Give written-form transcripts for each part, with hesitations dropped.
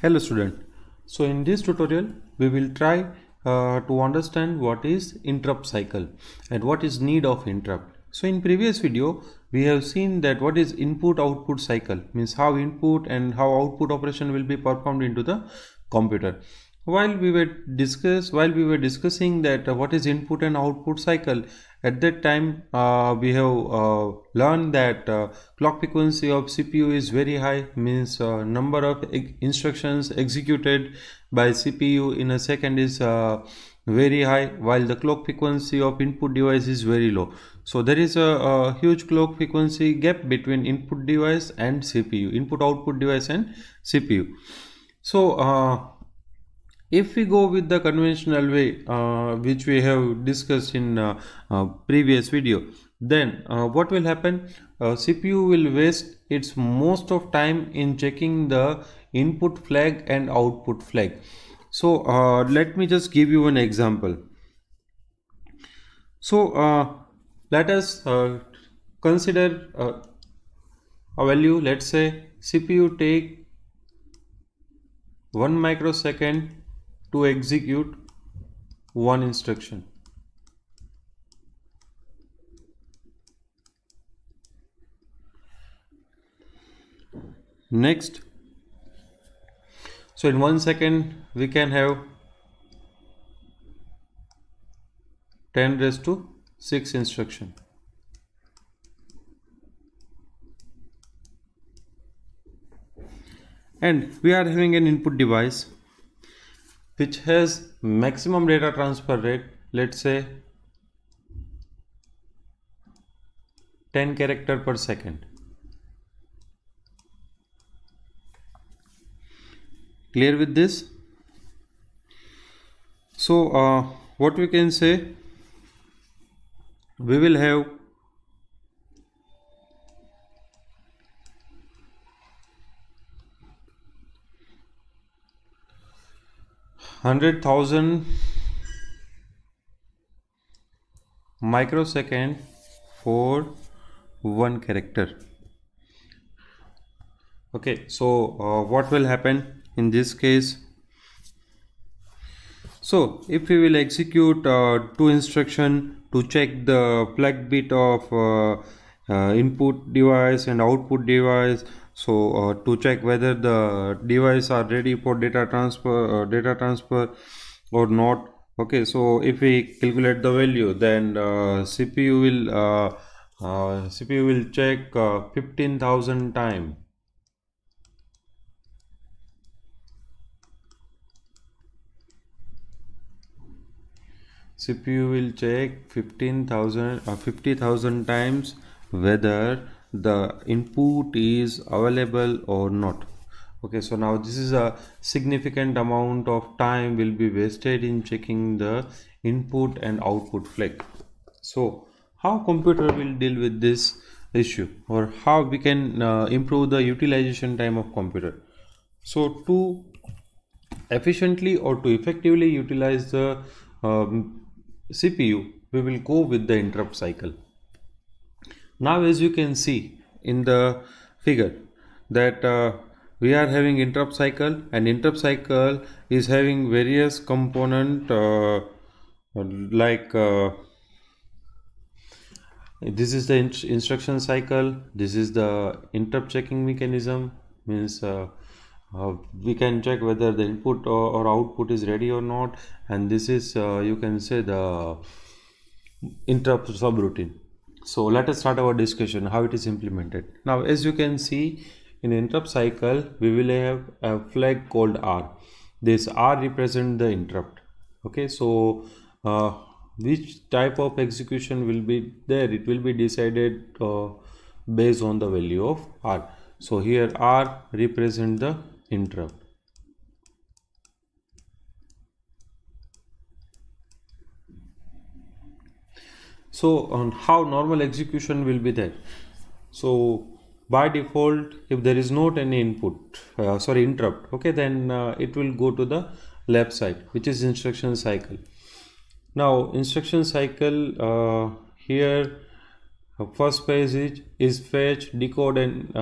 Hello student. So in this tutorial we will try to understand what is interrupt cycle and what is need of interrupt. So in previous video we have seen that what is input output cycle, means how input and how output operation will be performed into the computer. While we were discussing that what is input and output cycle, at that time we have learned that clock frequency of CPU is very high, means number of instructions executed by CPU in a second is very high, while the clock frequency of input device is very low. So there is a huge clock frequency gap between input device and CPU, input output device and CPU. So if we go with the conventional way which we have discussed in previous video, then what will happen, CPU will waste its most of time in checking the input flag and output flag. So let me just give you an example. So let us consider a value. Let's say CPU take 1 microsecond to execute one instruction. Next, so in 1 second we can have 10⁶ instruction. And we are having an input device which has maximum data transfer rate, let's say 10 characters per second. Clear with this? So what we can say, we will have $100,000 microsecond for one character. Okay, so what will happen in this case? So if we will execute two instruction to check the flag bit of input device and output device, so to check whether the device are ready for data transfer or not. Okay, so if we calculate the value, then CPU will check 15,000 times. CPU will check 50,000 times whether the input is available or not. Okay, so now this is a significant amount of time will be wasted in checking the input and output flag. So how computer will deal with this issue, or how we can improve the utilization time of computer? So to efficiently or to effectively utilize the CPU, we will go with the interrupt cycle. Now as you can see in the figure that we are having interrupt cycle, and interrupt cycle is having various component like this is the instruction cycle, this is the interrupt checking mechanism, means we can check whether the input or output is ready or not, and this is you can say the interrupt subroutine. So let us start our discussion how it is implemented. Now as you can see in interrupt cycle, we will have a flag called R. This R represents the interrupt. Okay, so which type of execution will be there, it will be decided based on the value of R. So here R represents the interrupt. So on how normal execution will be there. So by default, if there is not any input, interrupt, okay, then it will go to the left side, which is instruction cycle. Now instruction cycle here first phase is fetch, decode, and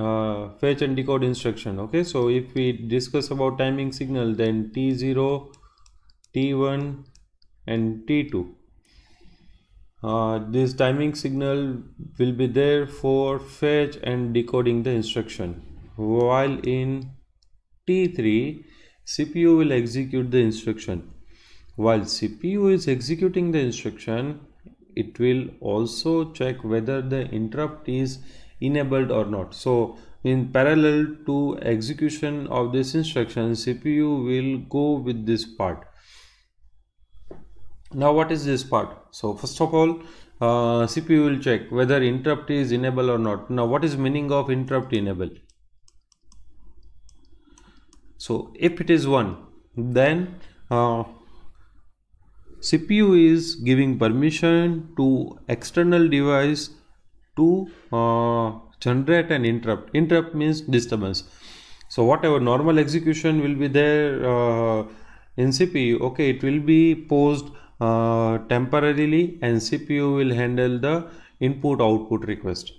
fetch and decode instruction. Okay, so if we discuss about timing signal, then T0, T1 and T2. This timing signal will be there for fetch and decoding the instruction, while in T3 CPU will execute the instruction. While CPU is executing the instruction, it will also check whether the interrupt is enabled or not. So in parallel to execution of this instruction, CPU will go with this part. Now what is this part? So first of all, CPU will check whether interrupt is enabled or not. Now what is meaning of interrupt enable? So if it is 1, then CPU is giving permission to external device to generate an interrupt. Interrupt means disturbance. So whatever normal execution will be there in CPU, okay, it will be paused temporarily, and CPU will handle the input output request.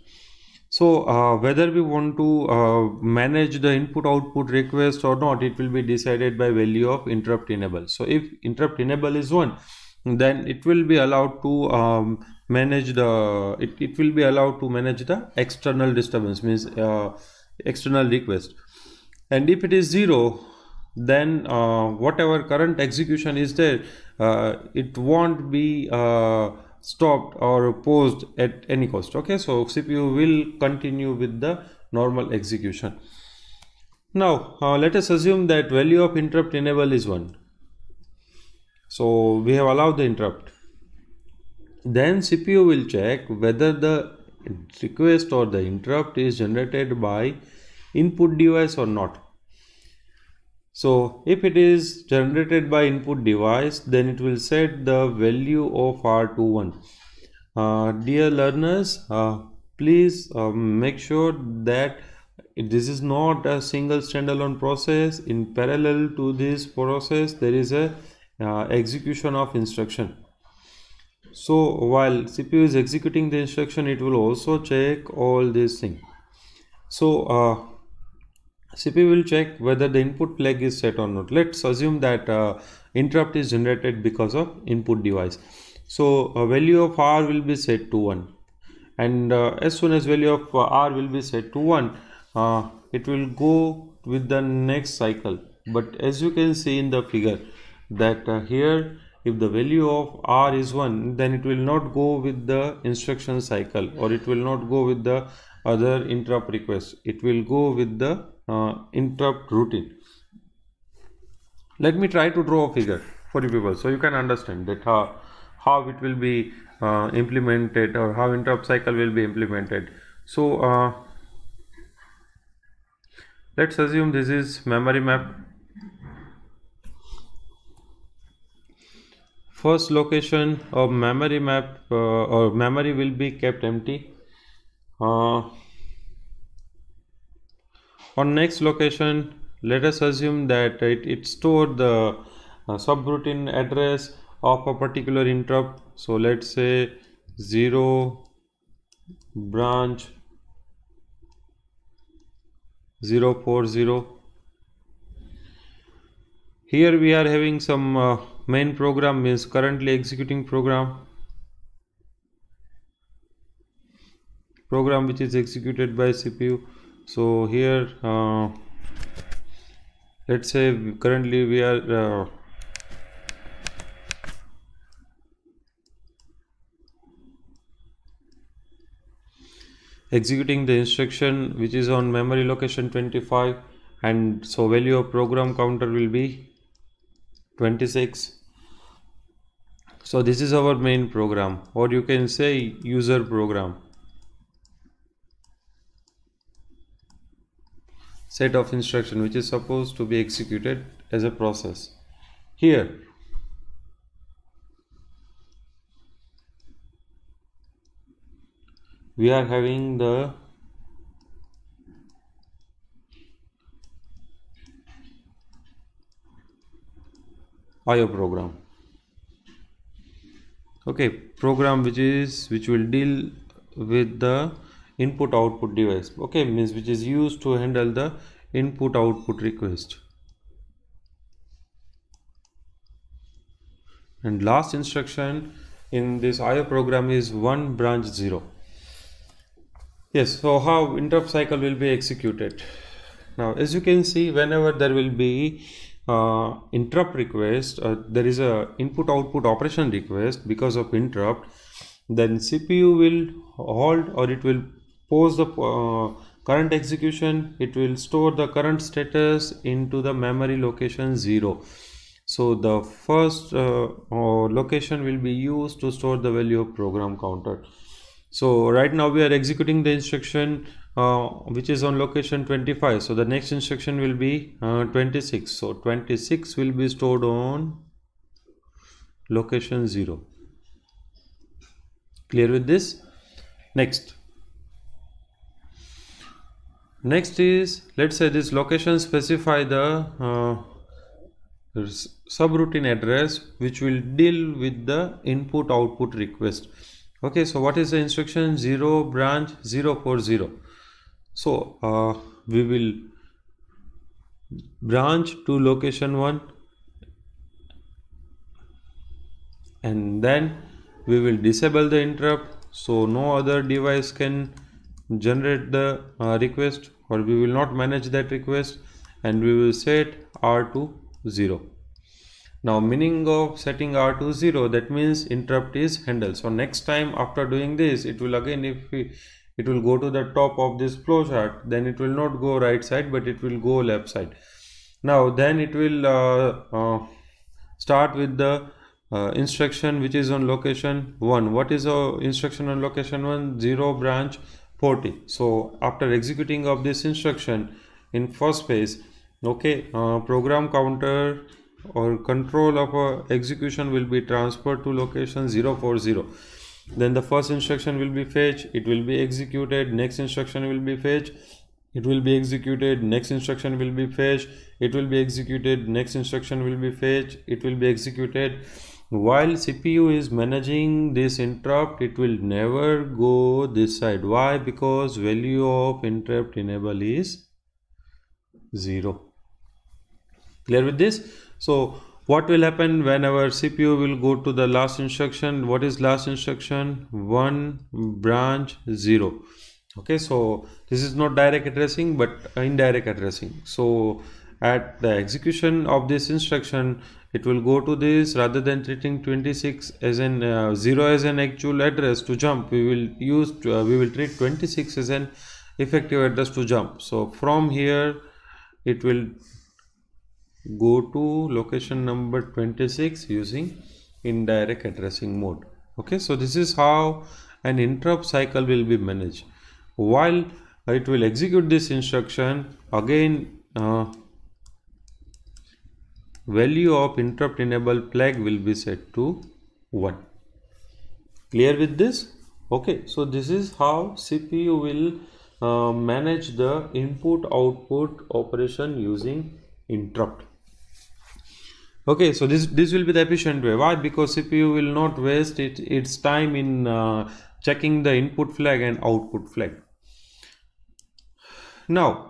So whether we want to manage the input output request or not, it will be decided by value of interrupt enable. So if interrupt enable is 1, then it will be allowed to manage the external disturbance, means external request. And if it is 0, then whatever current execution is there, it won't be stopped or paused at any cost. Okay, so CPU will continue with the normal execution. Now let us assume that value of interrupt enable is 1. So we have allowed the interrupt. Then CPU will check whether the request or the interrupt is generated by input device or not. So if it is generated by input device, then it will set the value of R to 1. Dear learners, please make sure that this is not a single standalone process. In parallel to this process, there is a execution of instruction. So while CPU is executing the instruction, it will also check all these things. So CPU will check whether the input flag is set or not. Let's assume that interrupt is generated because of input device. So value of R will be set to 1, and as soon as value of R will be set to 1, it will go with the next cycle. But as you can see in the figure that here, if the value of R is 1, then it will not go with the instruction cycle, or it will not go with the other interrupt request. It will go with the interrupt routine. Let me try to draw a figure for you people, so you can understand that how it will be implemented, or how interrupt cycle will be implemented. So let's assume this is memory map. First location of memory map or memory will be kept empty. On next location, let us assume that it stored the subroutine address of a particular interrupt. So let's say 0 branch 040. Here we are having some main program, means currently executing program which is executed by CPU. So here let's say currently we are executing the instruction which is on memory location 25, and so value of program counter will be 26. So this is our main program, or you can say user program. Set of instruction which is supposed to be executed as a process. Here we are having the IO program. Okay, program which will deal with the input output device, okay, means which is used to handle the input output request. And last instruction in this IO program is 1 branch 0. Yes, so how interrupt cycle will be executed. Now as you can see, whenever there will be interrupt request, there is a input output operation request because of interrupt, then CPU will hold or it will pause the current execution. It will store the current status into the memory location 0. So the first location will be used to store the value of program counter. So right now we are executing the instruction which is on location 25. So the next instruction will be 26. So 26 will be stored on location 0. Clear with this? Next. Next is, let's say this location specify the subroutine address which will deal with the input output request. Okay, so what is the instruction? 0 branch 040. So we will branch to location 1 and then we will disable the interrupt, so no other device can generate the request, or we will not manage that request, and we will set R to 0. Now meaning of setting R to 0, that means interrupt is handled. So next time after doing this, it will again, if it will go to the top of this flowchart, then it will not go right side but it will go left side. Now then it will start with the instruction which is on location 1. What is our instruction on location 1? 0 branch 40. So after executing of this instruction in first phase, okay, program counter or control of execution will be transferred to location 040. Then the first instruction will be fetch, it will be executed. Next instruction will be fetch, it will be executed. Next instruction will be fetch, it will be executed. Next instruction will be fetch, it will be executed. While CPU is managing this interrupt, it will never go this side. Why? Because value of interrupt enable is 0. Clear with this? So what will happen whenever CPU will go to the last instruction? What is last instruction? 1 branch 0. Okay, so this is not direct addressing but indirect addressing. So at the execution of this instruction, it will go to this. Rather than treating 26 as an 0 as an actual address to jump, we will use we will treat 26 as an effective address to jump. So from here it will go to location number 26 using indirect addressing mode. Okay, so this is how an interrupt cycle will be managed. While it will execute this instruction, again value of interrupt enable flag will be set to 1. Clear with this? Okay, so this is how CPU will manage the input output operation using interrupt. Okay, so this will be the efficient way. Why? Because CPU will not waste its time in checking the input flag and output flag. Now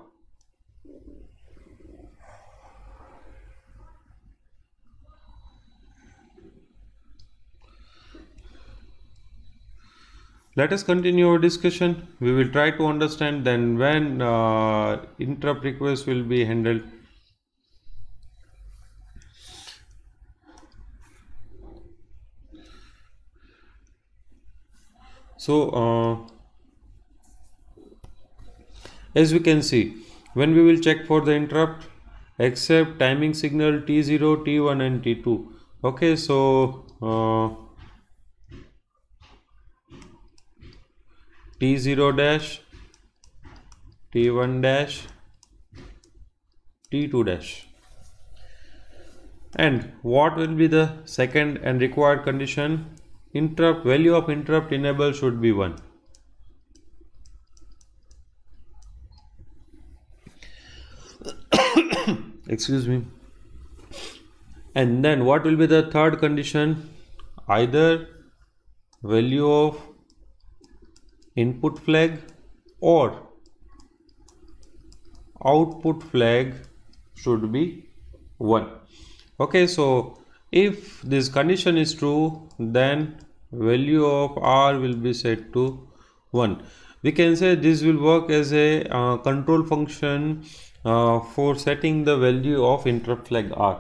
let us continue our discussion. We will try to understand then when interrupt request will be handled. So as we can see, when we will check for the interrupt, accept timing signal T0, T1 and T2. Okay, so T0 dash, T1 dash, T2 dash. And what will be the second and required condition? Interrupt value of interrupt enable should be 1. Excuse me. And then what will be the third condition? Either value of input flag or output flag should be 1. Okay, so if this condition is true, then value of R will be set to 1. We can say this will work as a control function for setting the value of interrupt flag R.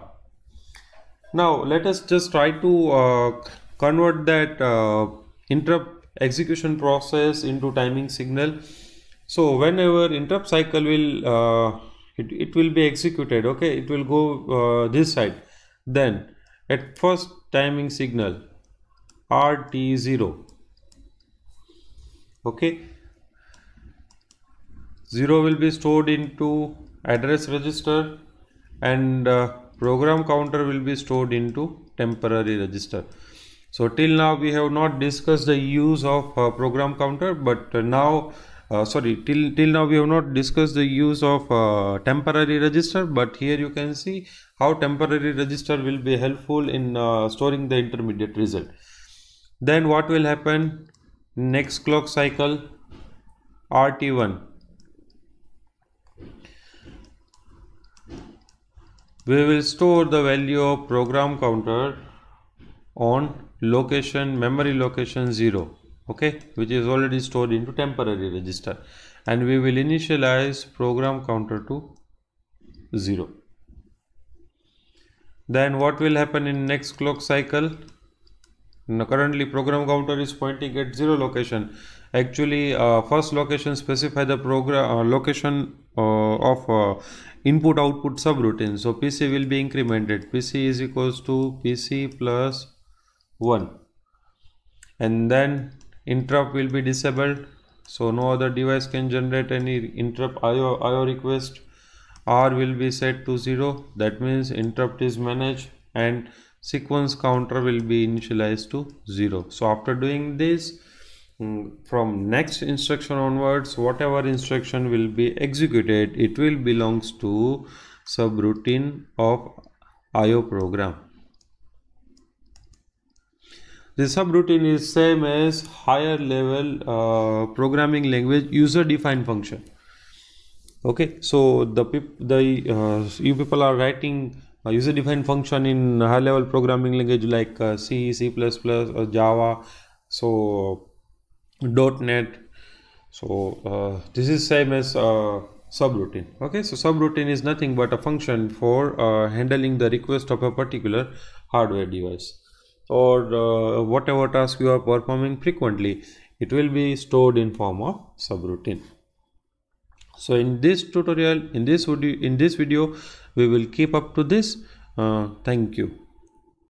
Now let us just try to convert that interrupt execution process into timing signal. So whenever interrupt cycle will it will be executed, okay, it will go this side, then at first timing signal RT0, okay, 0 will be stored into address register and program counter will be stored into temporary register. So till now we have not discussed the use of program counter, but now till now we have not discussed the use of temporary register, but here you can see how temporary register will be helpful in storing the intermediate result. Then what will happen? Next clock cycle RT1, we will store the value of program counter on location, memory location 0, okay, which is already stored into temporary register, and we will initialize program counter to 0. Then what will happen in next clock cycle? Now currently program counter is pointing at 0 location. Actually first location specify the program location of input output subroutine. So PC will be incremented, PC is equals to PC plus 1, and then interrupt will be disabled, so no other device can generate any interrupt IO request. R will be set to 0, that means interrupt is managed, and sequence counter will be initialized to 0. So after doing this, from next instruction onwards, whatever instruction will be executed, it will belongs to subroutine of IO program. The subroutine is same as higher level programming language user defined function. Okay, so you people are writing user defined function in high level programming language like C, C++, or Java, so .NET. So this is same as subroutine. Okay, so subroutine is nothing but a function for handling the request of a particular hardware device or whatever task you are performing frequently. It will be stored in form of subroutine. So in this tutorial, in this video, we will keep up to this. Thank you.